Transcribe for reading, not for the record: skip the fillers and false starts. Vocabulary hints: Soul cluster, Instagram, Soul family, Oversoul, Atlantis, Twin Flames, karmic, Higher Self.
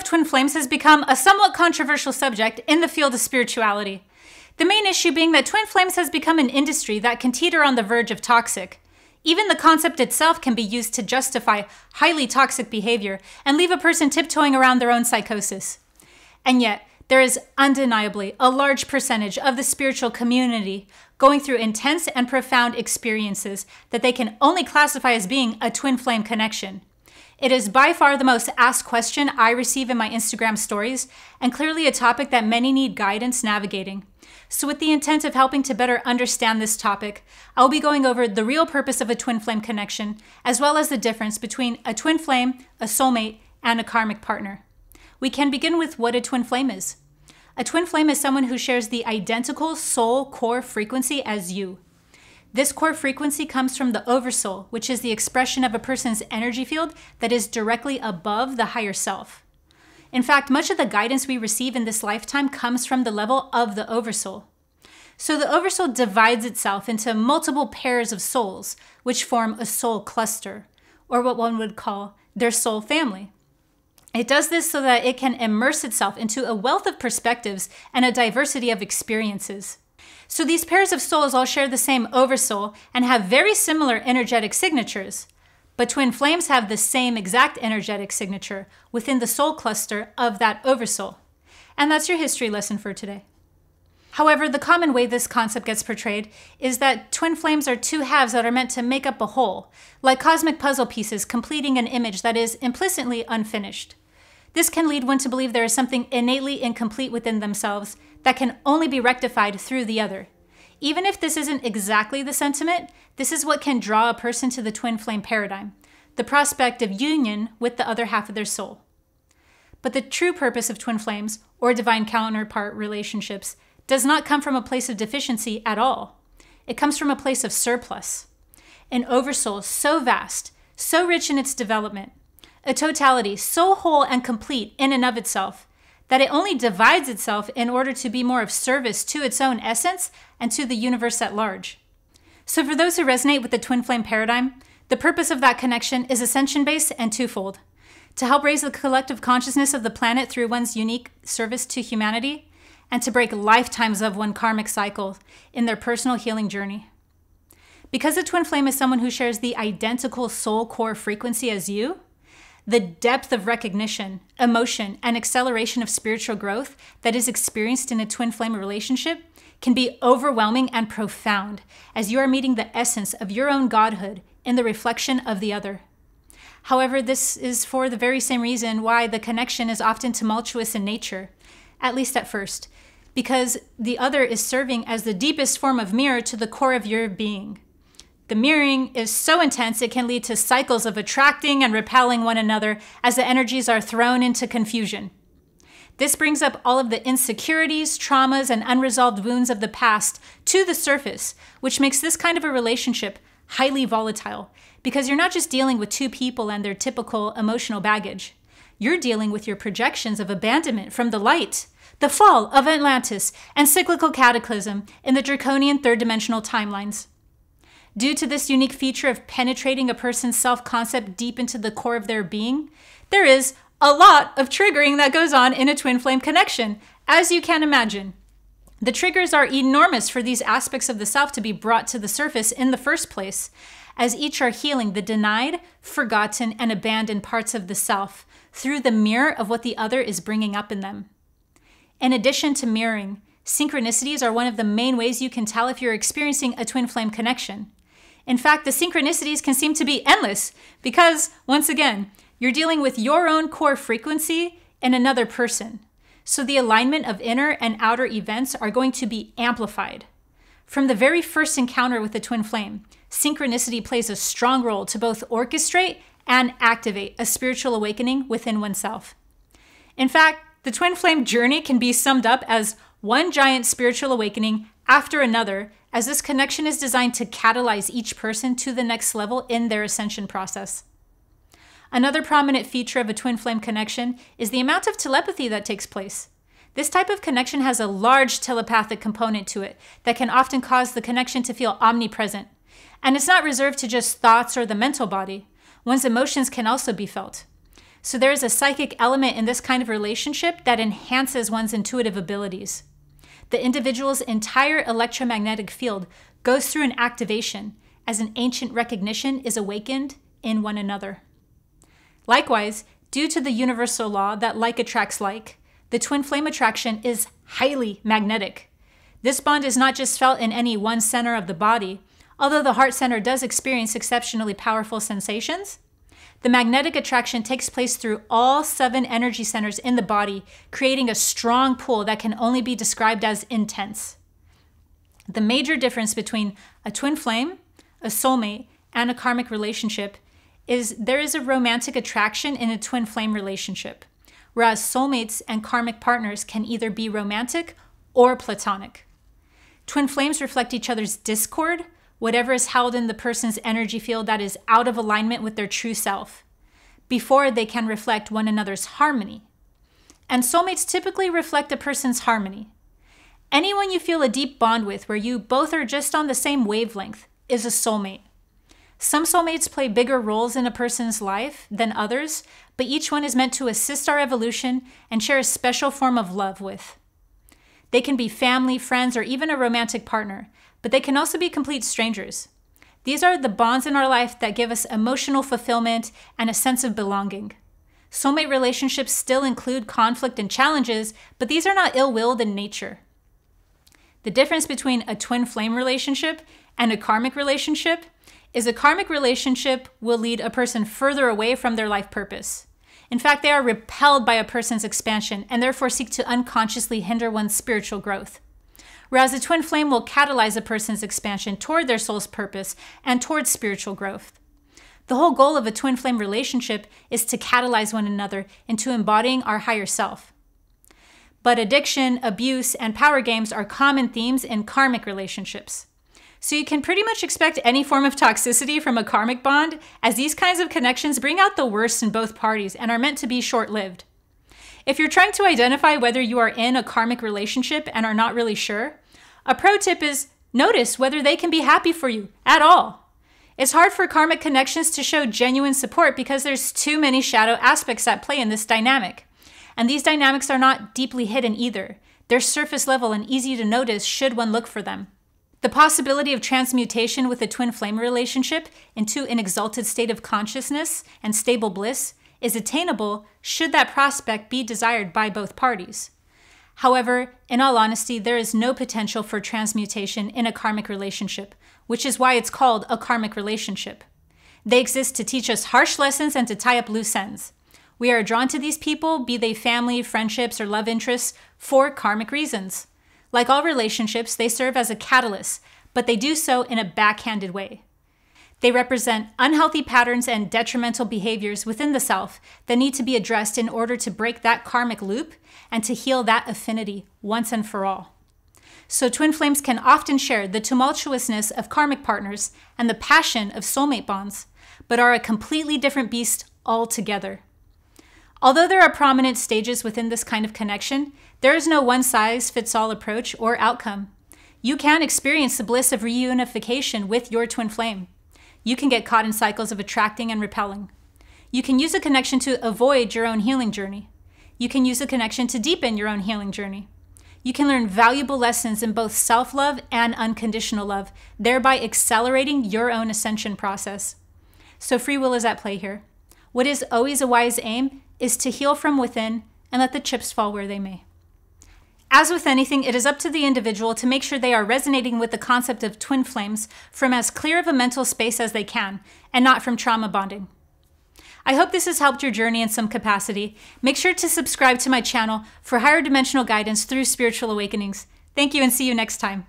of twin flames has become a somewhat controversial subject in the field of spirituality. The main issue being that twin flames has become an industry that can teeter on the verge of toxic. Even the concept itself can be used to justify highly toxic behavior and leave a person tiptoeing around their own psychosis. And yet, there is undeniably a large percentage of the spiritual community going through intense and profound experiences that they can only classify as being a twin flame connection. It is by far the most asked question I receive in my Instagram stories, and clearly a topic that many need guidance navigating. So with the intent of helping to better understand this topic, I'll be going over the real purpose of a twin flame connection, as well as the difference between a twin flame, a soulmate, and a karmic partner. We can begin with what a twin flame is. A twin flame is someone who shares the identical soul core frequency as you. This core frequency comes from the Oversoul, which is the expression of a person's energy field that is directly above the Higher Self. In fact, much of the guidance we receive in this lifetime comes from the level of the Oversoul. So the Oversoul divides itself into multiple pairs of souls, which form a soul cluster, or what one would call their soul family. It does this so that it can immerse itself into a wealth of perspectives and a diversity of experiences. So these pairs of souls all share the same Oversoul and have very similar energetic signatures. But twin flames have the same exact energetic signature within the soul cluster of that Oversoul. And that's your history lesson for today. However, the common way this concept gets portrayed is that twin flames are two halves that are meant to make up a whole, like cosmic puzzle pieces completing an image that is implicitly unfinished. This can lead one to believe there is something innately incomplete within themselves that can only be rectified through the other. Even if this isn't exactly the sentiment, this is what can draw a person to the twin flame paradigm, the prospect of union with the other half of their soul. But the true purpose of twin flames, or divine counterpart relationships, does not come from a place of deficiency at all. It comes from a place of surplus. An Oversoul so vast, so rich in its development, a totality so whole and complete in and of itself, that it only divides itself in order to be more of service to its own essence and to the universe at large. So for those who resonate with the twin flame paradigm, the purpose of that connection is ascension-based and twofold: to help raise the collective consciousness of the planet through one's unique service to humanity, and to break lifetimes of one karmic cycle in their personal healing journey. Because a twin flame is someone who shares the identical soul core frequency as you, the depth of recognition, emotion, and acceleration of spiritual growth that is experienced in a twin flame relationship can be overwhelming and profound, as you are meeting the essence of your own godhood in the reflection of the other. However, this is for the very same reason why the connection is often tumultuous in nature, at least at first, because the other is serving as the deepest form of mirror to the core of your being. The mirroring is so intense it can lead to cycles of attracting and repelling one another as the energies are thrown into confusion. This brings up all of the insecurities, traumas, and unresolved wounds of the past to the surface, which makes this kind of a relationship highly volatile, because you're not just dealing with two people and their typical emotional baggage. You're dealing with your projections of abandonment from the light, the fall of Atlantis, and cyclical cataclysm in the draconian third-dimensional timelines. Due to this unique feature of penetrating a person's self-concept deep into the core of their being, there is a lot of triggering that goes on in a twin flame connection, as you can imagine. The triggers are enormous for these aspects of the self to be brought to the surface in the first place, as each are healing the denied, forgotten, and abandoned parts of the self through the mirror of what the other is bringing up in them. In addition to mirroring, synchronicities are one of the main ways you can tell if you're experiencing a twin flame connection. In fact, the synchronicities can seem to be endless because, once again, you're dealing with your own core frequency in another person. So the alignment of inner and outer events are going to be amplified. From the very first encounter with the twin flame, synchronicity plays a strong role to both orchestrate and activate a spiritual awakening within oneself. In fact, the twin flame journey can be summed up as one giant spiritual awakening after another, as this connection is designed to catalyze each person to the next level in their ascension process. Another prominent feature of a twin flame connection is the amount of telepathy that takes place. This type of connection has a large telepathic component to it that can often cause the connection to feel omnipresent. And it's not reserved to just thoughts or the mental body. One's emotions can also be felt. So there is a psychic element in this kind of relationship that enhances one's intuitive abilities. The individual's entire electromagnetic field goes through an activation as an ancient recognition is awakened in one another. Likewise, due to the universal law that like attracts like, the twin flame attraction is highly magnetic. This bond is not just felt in any one center of the body, although the heart center does experience exceptionally powerful sensations. The magnetic attraction takes place through all 7 energy centers in the body, creating a strong pull that can only be described as intense. The major difference between a twin flame, a soulmate, and a karmic relationship is there is a romantic attraction in a twin flame relationship, whereas soulmates and karmic partners can either be romantic or platonic. Twin flames reflect each other's discord, whatever is held in the person's energy field that is out of alignment with their true self, before they can reflect one another's harmony. And soulmates typically reflect a person's harmony. Anyone you feel a deep bond with where you both are just on the same wavelength is a soulmate. Some soulmates play bigger roles in a person's life than others, but each one is meant to assist our evolution and share a special form of love with. They can be family, friends, or even a romantic partner, but they can also be complete strangers. These are the bonds in our life that give us emotional fulfillment and a sense of belonging. Soulmate relationships still include conflict and challenges, but these are not ill-willed in nature. The difference between a twin flame relationship and a karmic relationship is a karmic relationship will lead a person further away from their life purpose. In fact, they are repelled by a person's expansion and therefore seek to unconsciously hinder one's spiritual growth. Whereas a twin flame will catalyze a person's expansion toward their soul's purpose and towards spiritual growth. The whole goal of a twin flame relationship is to catalyze one another into embodying our higher self. But addiction, abuse, and power games are common themes in karmic relationships. So you can pretty much expect any form of toxicity from a karmic bond, as these kinds of connections bring out the worst in both parties and are meant to be short-lived. If you're trying to identify whether you are in a karmic relationship and are not really sure, a pro tip is notice whether they can be happy for you at all. It's hard for karmic connections to show genuine support because there's too many shadow aspects at play in this dynamic. And these dynamics are not deeply hidden either. They're surface level and easy to notice should one look for them. The possibility of transmutation with a twin flame relationship into an exalted state of consciousness and stable bliss is attainable should that prospect be desired by both parties. However, in all honesty, there is no potential for transmutation in a karmic relationship, which is why it's called a karmic relationship. They exist to teach us harsh lessons and to tie up loose ends. We are drawn to these people, be they family, friendships, or love interests, for karmic reasons. Like all relationships, they serve as a catalyst, but they do so in a backhanded way. They represent unhealthy patterns and detrimental behaviors within the self that need to be addressed in order to break that karmic loop and to heal that affinity once and for all. So twin flames can often share the tumultuousness of karmic partners and the passion of soulmate bonds, but are a completely different beast altogether. Although there are prominent stages within this kind of connection, there is no one-size-fits-all approach or outcome. You can experience the bliss of reunification with your twin flame. You can get caught in cycles of attracting and repelling. You can use a connection to avoid your own healing journey. You can use a connection to deepen your own healing journey. You can learn valuable lessons in both self-love and unconditional love, thereby accelerating your own ascension process. So free will is at play here. What is always a wise aim is to heal from within and let the chips fall where they may. As with anything, it is up to the individual to make sure they are resonating with the concept of twin flames from as clear of a mental space as they can, and not from trauma bonding. I hope this has helped your journey in some capacity. Make sure to subscribe to my channel for higher dimensional guidance through spiritual awakenings. Thank you and see you next time.